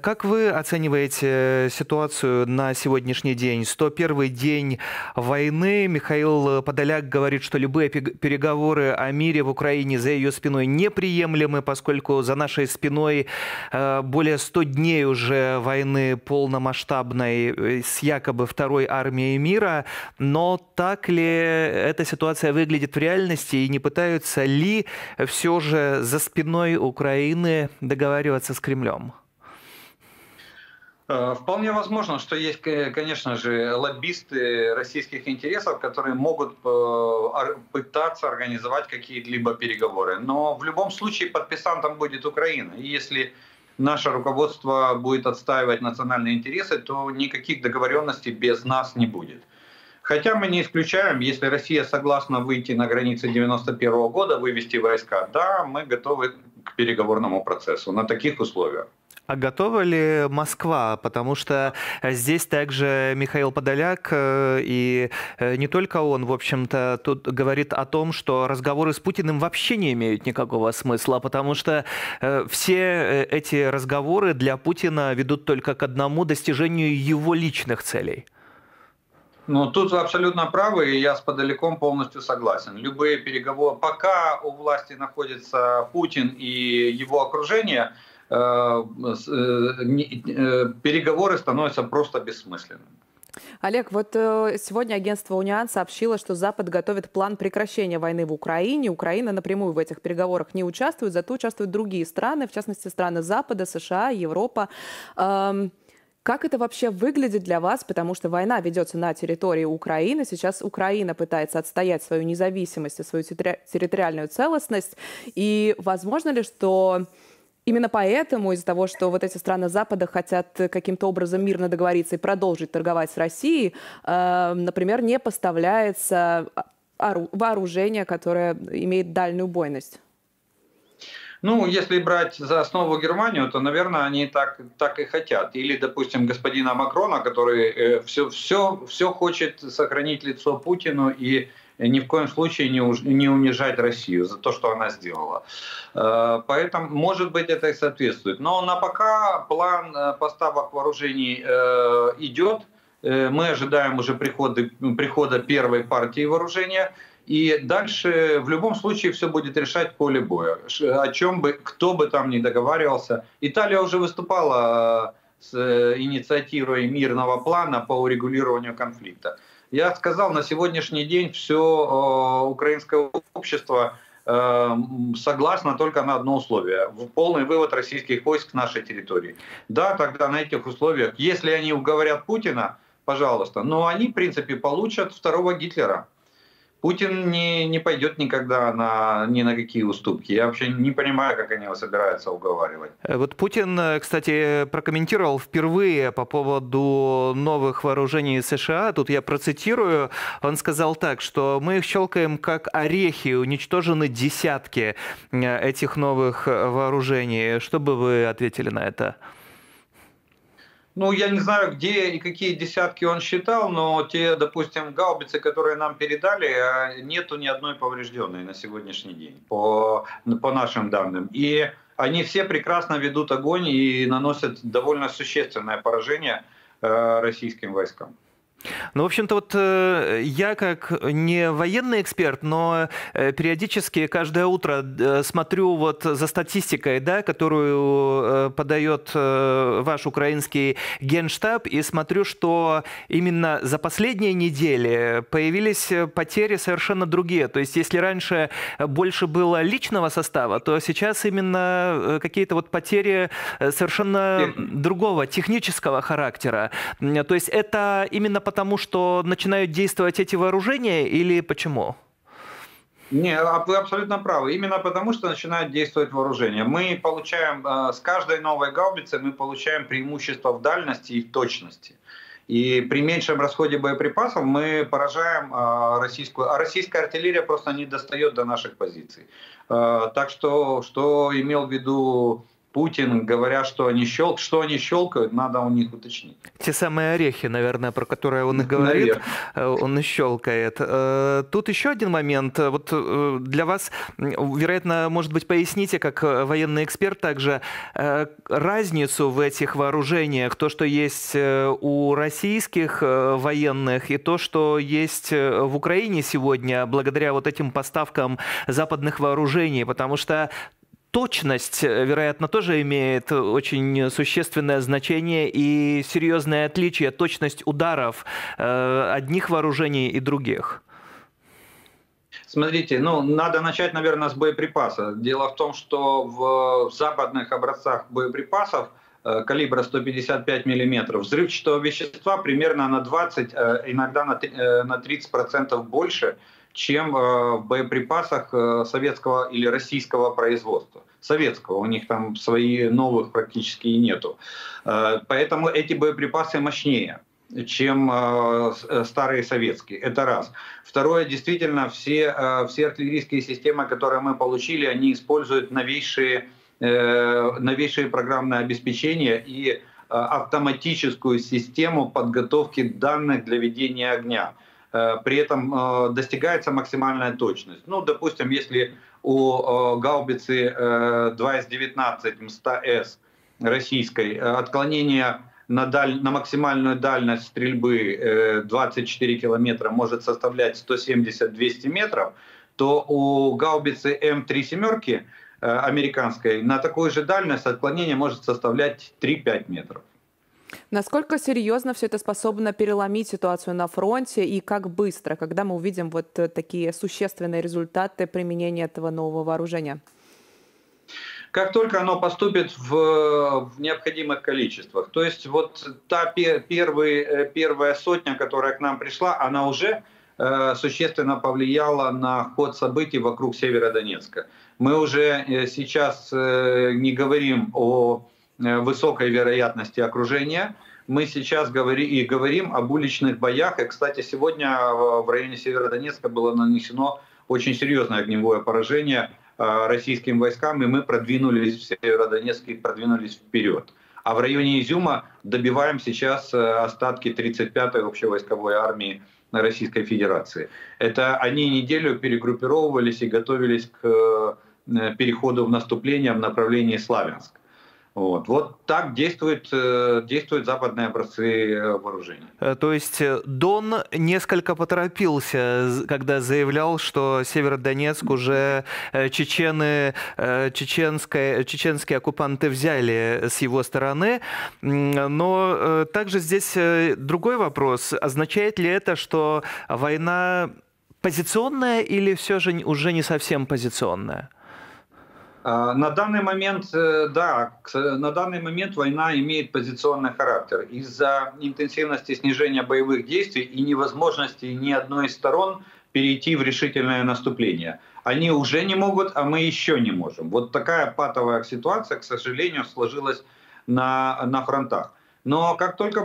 Как вы оцениваете ситуацию на сегодняшний день? 101-й день войны. Михаил Подоляк говорит, что любые переговоры о мире в Украине за ее спиной неприемлемы, поскольку за нашей спиной более 100 дней уже войны полномасштабной с якобы второй армией мира. Но так ли эта ситуация выглядит в реальности? И не пытаются ли все же за спиной Украины договариваться с Кремлем? Вполне возможно, что есть, конечно же, лоббисты российских интересов, которые могут пытаться организовать какие-либо переговоры. Но в любом случае подписантом будет Украина. И если наше руководство будет отстаивать национальные интересы, то никаких договоренностей без нас не будет. Хотя мы не исключаем, если Россия согласна выйти на границы 91-го года, вывести войска, да, мы готовы к переговорному процессу на таких условиях. А готова ли Москва? Потому что здесь также Михаил Подоляк, и не только он, в общем-то, тут говорит о том, что разговоры с Путиным вообще не имеют никакого смысла, потому что все эти разговоры для Путина ведут только к одному — достижению его личных целей. Ну, тут вы абсолютно правы, и я с Подоляком полностью согласен. Любые переговоры, пока у власти находится Путин и его окружение, переговоры становятся просто бессмысленными. Олег, вот сегодня агентство УНИАН сообщило, что Запад готовит план прекращения войны в Украине. Украина напрямую в этих переговорах не участвует, зато участвуют другие страны, в частности страны Запада, США, Европа. Как это вообще выглядит для вас? Потому что война ведется на территории Украины. Сейчас Украина пытается отстоять свою независимость и свою территориальную целостность. И возможно ли, что именно поэтому, из-за того, что вот эти страны Запада хотят каким-то образом мирно договориться и продолжить торговать с Россией, например, не поставляется вооружение, которое имеет дальнюю бойность? Ну, если брать за основу Германию, то, наверное, они так и хотят. Или, допустим, господина Макрона, который все хочет сохранить лицо Путину и ни в коем случае не унижать Россию за то, что она сделала. Поэтому, может быть, это и соответствует. Но на пока план поставок вооружений идет. Мы ожидаем уже прихода первой партии вооружения. И дальше в любом случае все будет решать поле боя, о чем бы, кто бы там ни договаривался. Италия уже выступала с инициативой мирного плана по урегулированию конфликта. Я сказал, на сегодняшний день все украинское общество согласно только на одно условие: полный вывод российских войск с нашей территории. Да, тогда на этих условиях, если они уговорят Путина, пожалуйста, но они, в принципе, получат второго Гитлера. Путин не пойдет никогда ни на какие уступки. Я вообще не понимаю, как они его собираются уговаривать. Вот Путин, кстати, прокомментировал впервые по поводу новых вооружений США. Тут я процитирую. Он сказал так, что мы их щелкаем как орехи, уничтожены десятки этих новых вооружений. Что бы вы ответили на это? Ну, я не знаю, где и какие десятки он считал, но те, допустим, гаубицы, которые нам передали, нету ни одной поврежденной на сегодняшний день, по нашим данным. И они все прекрасно ведут огонь и наносят довольно существенное поражение российским войскам. Ну, в общем-то, вот я как не военный эксперт, но периодически каждое утро смотрю вот за статистикой, да, которую подает ваш украинский генштаб, и смотрю, что именно за последние недели появились потери совершенно другие. То есть, если раньше больше было личного состава, то сейчас именно какие-то вот потери совершенно другого, технического характера. То есть, это именно потому, что начинают действовать эти вооружения, или почему? Не, вы абсолютно правы. Именно потому, что начинают действовать вооружения. Мы получаем, с каждой новой гаубицы мы получаем преимущество в дальности и в точности. И при меньшем расходе боеприпасов мы поражаем российскую... А российская артиллерия просто не достает до наших позиций. Так что, что имел в виду Путин, говоря, что они щелкают, надо у них уточнить. Те самые орехи, наверное, про которые он и говорит, он и щелкает. Тут еще один момент. Вот для вас, вероятно, может быть, поясните, как военный эксперт также, разницу в этих вооружениях, то, что есть у российских военных и то, что есть в Украине сегодня, благодаря вот этим поставкам западных вооружений, потому что точность, вероятно, тоже имеет очень существенное значение и серьезное отличие, точность ударов одних вооружений и других. Смотрите, ну, надо начать, наверное, с боеприпаса. Дело в том, что в западных образцах боеприпасов калибра 155 мм взрывчатого вещества примерно на 20, иногда на 30% больше, чем в боеприпасах советского или российского производства. Советского, у них там своих новых практически и нету. Поэтому эти боеприпасы мощнее, чем старые советские. Это раз. Второе, действительно, все артиллерийские системы, которые мы получили, они используют новейшие программное обеспечение и автоматическую систему подготовки данных для ведения огня. При этом достигается максимальная точность. Ну, допустим, если у гаубицы 2С-19 МСТА-С российской отклонение на максимальную дальность стрельбы 24 километра может составлять 170-200 метров, то у гаубицы М3 «семерки» американской на такую же дальность отклонение может составлять 3-5 метров. Насколько серьезно все это способно переломить ситуацию на фронте и как быстро, когда мы увидим вот такие существенные результаты применения этого нового вооружения? Как только оно поступит в необходимых количествах. То есть вот та первая сотня, которая к нам пришла, она уже существенно повлияла на ход событий вокруг Северодонецка. Мы уже сейчас не говорим о высокой вероятности окружения. Мы сейчас говорим об уличных боях. И, кстати, сегодня в районе Северодонецка было нанесено очень серьезное огневое поражение российским войскам, и мы продвинулись в Северодонецке, продвинулись вперед. А в районе Изюма добиваем сейчас остатки 35-й общевойсковой армии Российской Федерации. Это они неделю перегруппировывались и готовились к переходу в наступление в направлении Славянск. Вот так действуют западные образцы вооружений. То есть Дон несколько поторопился, когда заявлял, что Северодонецк уже чеченские оккупанты взяли с его стороны. Но также здесь другой вопрос. Означает ли это, что война позиционная или все же уже не совсем позиционная? На данный момент, да, на данный момент война имеет позиционный характер. Из-за интенсивности снижения боевых действий и невозможности ни одной из сторон перейти в решительное наступление. Они уже не могут, а мы еще не можем. Вот такая патовая ситуация, к сожалению, сложилась на фронтах. Но как только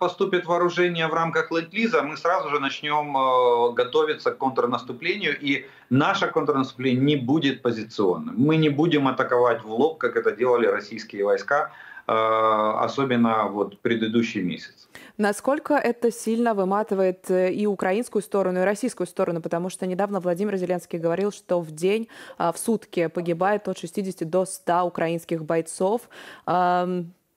поступит вооружение в рамках Ленд-Лиза, мы сразу же начнем готовиться к контрнаступлению, и наше контрнаступление не будет позиционным. Мы не будем атаковать в лоб, как это делали российские войска, особенно вот предыдущий месяц. Насколько это сильно выматывает и украинскую сторону, и российскую сторону? Потому что недавно Владимир Зеленский говорил, что в день, в сутки погибает от 60 до 100 украинских бойцов.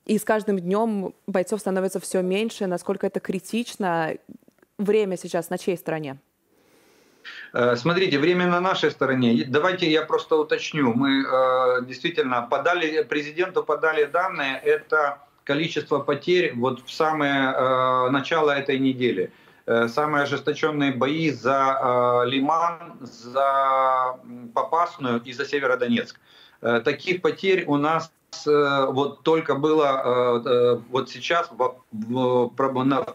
И с каждым днем бойцов становится все меньше. Насколько это критично? Время сейчас на чьей стороне? Смотрите, время на нашей стороне. Давайте я просто уточню. Мы действительно президенту подали данные. Это количество потерь вот в самое начало этой недели. Самые ожесточенные бои за Лиман, за Попасную и за Северодонецк. Таких потерь у нас вот только было вот сейчас, в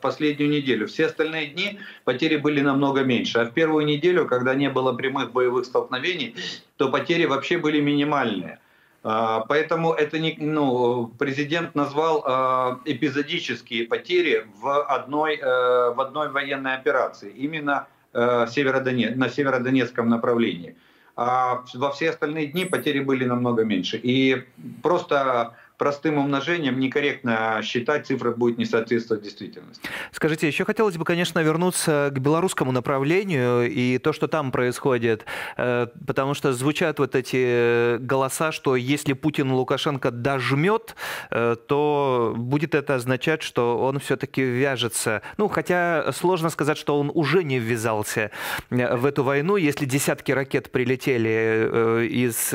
последнюю неделю. Все остальные дни потери были намного меньше. А в первую неделю, когда не было прямых боевых столкновений, то потери вообще были минимальные. Поэтому это не, ну, президент назвал эпизодические потери в одной военной операции, именно на Северодонецком направлении. а во все остальные дни потери были намного меньше. И просто простым умножением некорректно считать, цифра будет не соответствовать действительности. Скажите, еще хотелось бы, конечно, вернуться к белорусскому направлению и то, что там происходит, потому что звучат вот эти голоса, что если Путин Лукашенко дожмет, то будет это означать, что он все-таки вяжется. Ну, хотя сложно сказать, что он уже не ввязался в эту войну, если десятки ракет прилетели из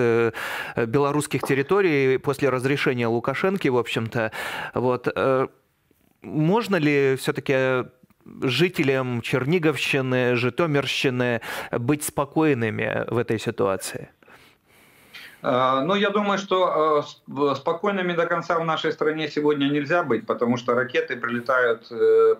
белорусских территорий после разрешения Лукашенко, в общем-то. Вот. Можно ли все-таки жителям Черниговщины, Житомирщины быть спокойными в этой ситуации? Ну, я думаю, что спокойными до конца в нашей стране сегодня нельзя быть, потому что ракеты прилетают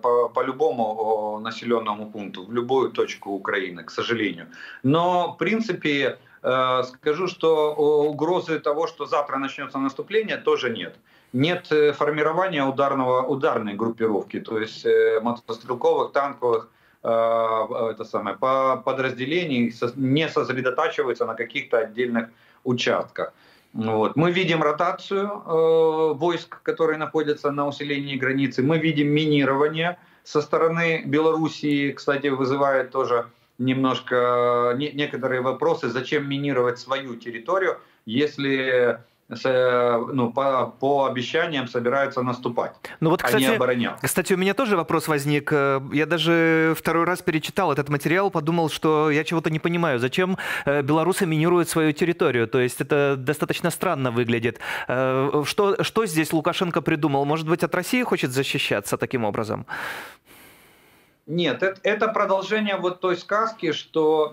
по любому населенному пункту, в любую точку Украины, к сожалению. Но, в принципе, скажу, что угрозы того, что завтра начнется наступление, тоже нет. Нет формирования ударной группировки, то есть мотострелковых, танковых подразделений, не сосредотачиваются на каких-то отдельных участках. Вот. Мы видим ротацию войск, которые находятся на усилении границы. Мы видим минирование со стороны Белоруссии, кстати, вызывает тоже немножко некоторые вопросы, зачем минировать свою территорию, если по обещаниям собираются наступать, ну вот, кстати, они обороняются. Кстати, у меня тоже вопрос возник. Я даже второй раз перечитал этот материал, подумал, что я чего-то не понимаю. Зачем белорусы минируют свою территорию? То есть это достаточно странно выглядит. Что здесь Лукашенко придумал? Может быть, от России хочет защищаться таким образом? Нет, это продолжение вот той сказки, что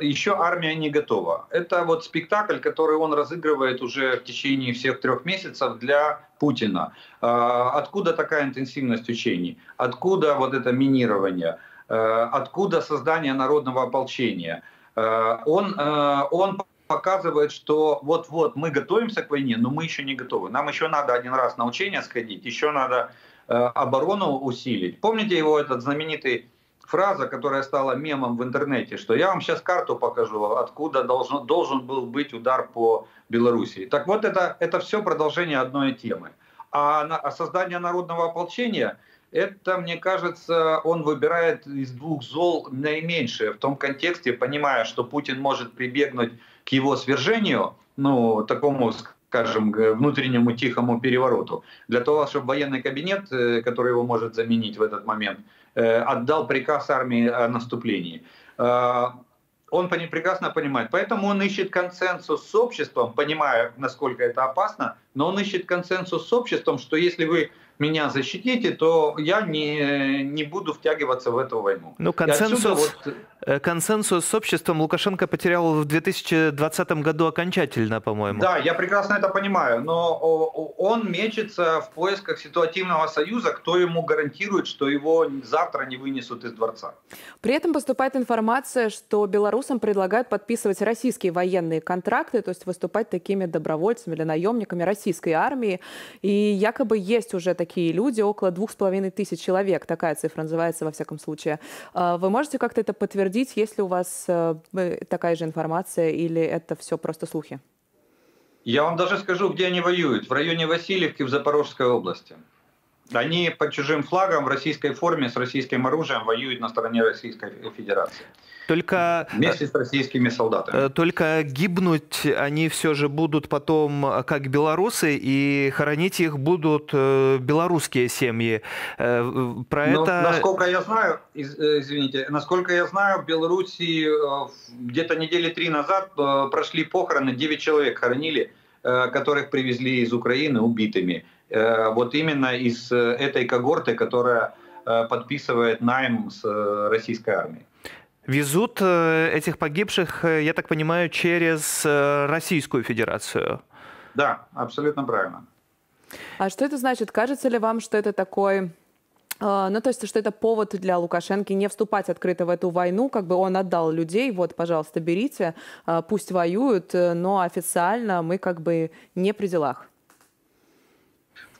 еще армия не готова. Это вот спектакль, который он разыгрывает уже в течение всех 3 месяцев для Путина. Откуда такая интенсивность учений? Откуда вот это минирование? Откуда создание народного ополчения? Он показывает, что вот-вот мы готовимся к войне, но мы еще не готовы. Нам еще надо один раз на учение сходить, еще надо оборону усилить. Помните его этот знаменитый фраза, которая стала мемом в интернете, что я вам сейчас карту покажу, откуда должен был быть удар по Белоруссии. Так вот, это все продолжение одной темы. А создание народного ополчения, это, мне кажется, он выбирает из двух зол наименьшее, в том контексте, понимая, что Путин может прибегнуть к его свержению, ну, такому, скажем, внутреннему тихому перевороту, для того, чтобы военный кабинет, который его может заменить в этот момент, отдал приказ армии о наступлении. Он прекрасно понимает. Поэтому он ищет консенсус с обществом, понимая, насколько это опасно, но он ищет консенсус с обществом, что если вы меня защитите, то я не буду втягиваться в эту войну. Ну, консенсус с обществом Лукашенко потерял в 2020 году окончательно, по-моему. Да, я прекрасно это понимаю, но он мечется в поисках ситуативного союза, кто ему гарантирует, что его завтра не вынесут из дворца. При этом поступает информация, что белорусам предлагают подписывать российские военные контракты, то есть выступать такими добровольцами или наемниками российской армии, и якобы есть уже такие люди, около 2500 человек, такая цифра называется во всяком случае. Вы можете как-то это подтвердить, есть ли у вас такая же информация, или это все просто слухи? Я вам даже скажу, где они воюют. В районе Васильевки в Запорожской области. Они под чужим флагом, в российской форме, с российским оружием воюют на стороне Российской Федерации. Вместе с российскими солдатами. Только гибнуть они все же будут потом как белорусы, и хоронить их будут белорусские семьи. Насколько я знаю, извините, насколько я знаю, в Беларуси где-то недели 3 назад прошли похороны, 9 человек хоронили, которых привезли из Украины убитыми. Вот именно из этой когорты, которая подписывает найм с российской армией. Везут этих погибших, я так понимаю, через Российскую Федерацию. Да, абсолютно правильно. А что это значит? Кажется ли вам, что это такой... Ну, то есть, что это повод для Лукашенко не вступать открыто в эту войну, как бы он отдал людей, вот, пожалуйста, берите, пусть воюют, но официально мы как бы не при делах.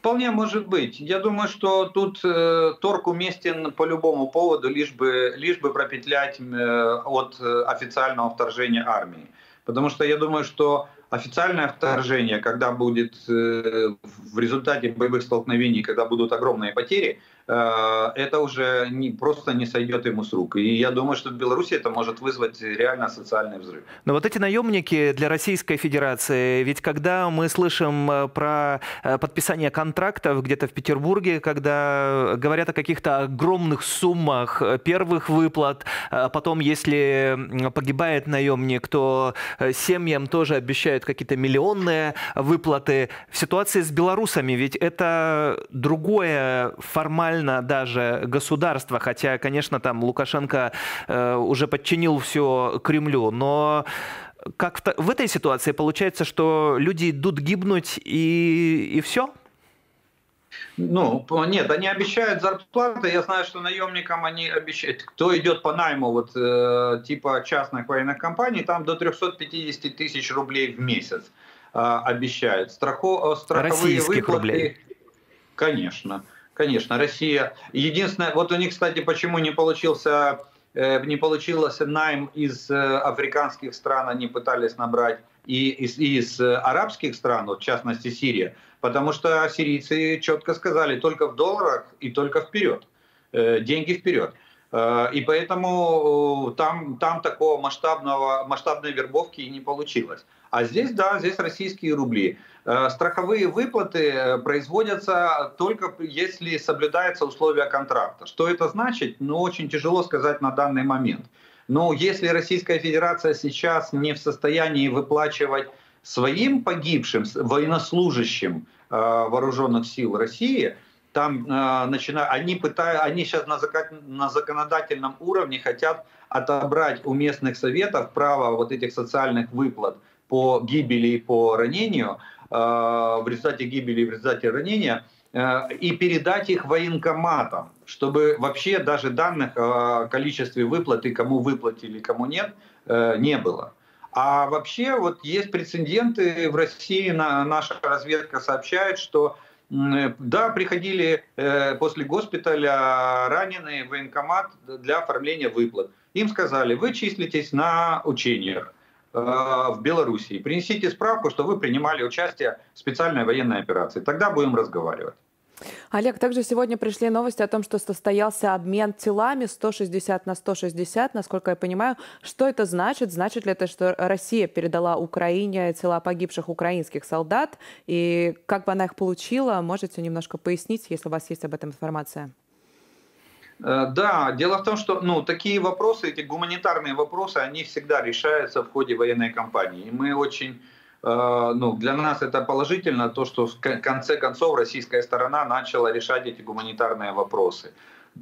Вполне может быть. Я думаю, что тут торг уместен по любому поводу, лишь бы пропетлять от официального вторжения армии. Потому что я думаю, что официальное вторжение, когда будет в результате боевых столкновений, когда будут огромные потери, это уже просто не сойдет ему с рук. И я думаю, что в Беларуси это может вызвать реально социальный взрыв. Но вот эти наемники для Российской Федерации, ведь когда мы слышим про подписание контрактов где-то в Петербурге, когда говорят о каких-то огромных суммах первых выплат, потом если погибает наемник, то семьям тоже обещают какие-то миллионные выплаты. В ситуации с белорусами ведь это другое формальное даже государство, хотя, конечно, там Лукашенко уже подчинил все Кремлю, но как-то в этой ситуации получается, что люди идут гибнуть и все? Ну, нет, они обещают зарплаты. Я знаю, что наемникам они обещают. Кто идет по найму, вот типа частных военных компаний, там до 350 тысяч рублей в месяц обещают. Страховые выплаты. Конечно, Россия. Единственное, вот у них, кстати, почему не получилось найм из африканских стран, они пытались набрать и из арабских стран, вот, в частности Сирия, потому что сирийцы четко сказали, только в долларах и только вперед, деньги вперед. И поэтому там такого масштабной вербовки и не получилось. А здесь, да, здесь российские рубли. Страховые выплаты производятся только если соблюдаются условия контракта. Что это значит? Ну, очень тяжело сказать на данный момент. Но если Российская Федерация сейчас не в состоянии выплачивать своим погибшим военнослужащим вооруженных сил России, они сейчас на законодательном уровне хотят отобрать у местных советов право вот этих социальных выплат по гибели и по ранению, в результате гибели и в результате ранения, и передать их военкоматам, чтобы вообще даже данных о количестве выплат и кому выплатили, кому нет, не было. А вообще вот есть прецеденты в России, наша разведка сообщает, что да, приходили после госпиталя раненые в военкомат для оформления выплат. Им сказали, вы числитесь на учениях в Белоруссии. Принесите справку, что вы принимали участие в специальной военной операции. Тогда будем разговаривать. Олег, также сегодня пришли новости о том, что состоялся обмен телами 160 на 160, насколько я понимаю. Что это значит? Значит ли это, что Россия передала Украине тела погибших украинских солдат? И как бы она их получила, можете немножко пояснить, если у вас есть об этом информация? Да, дело в том, что такие вопросы, эти гуманитарные вопросы, они всегда решаются в ходе военной кампании. И мы очень... для нас это положительно, то, что в конце концов российская сторона начала решать эти гуманитарные вопросы.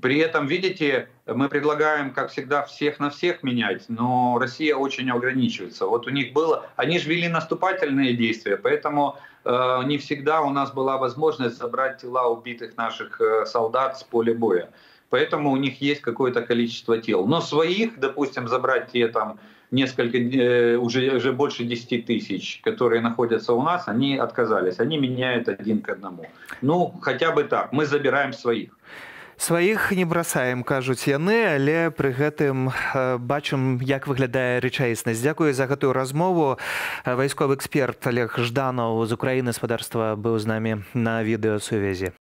При этом, видите, мы предлагаем, как всегда, всех на всех менять, но Россия очень ограничивается. Вот у них было... Они же вели наступательные действия, поэтому не всегда у нас была возможность забрать тела убитых наших солдат с поля боя. Поэтому у них есть какое-то количество тел. Но своих, допустим, забрать те там... уже больше 10 тысяч, которые находятся у нас, они отказались. Они меняют один к одному. Ну, хотя бы так. Мы забираем своих. Своих не бросаем, кажуть яны, але при гэтым бачым, як выглядае рэчаіснасць. Дякую за гэтую размову. Вайсковы эксперт Олег Жданов з Украіны, спадарства, быў з намі на відэасувязі.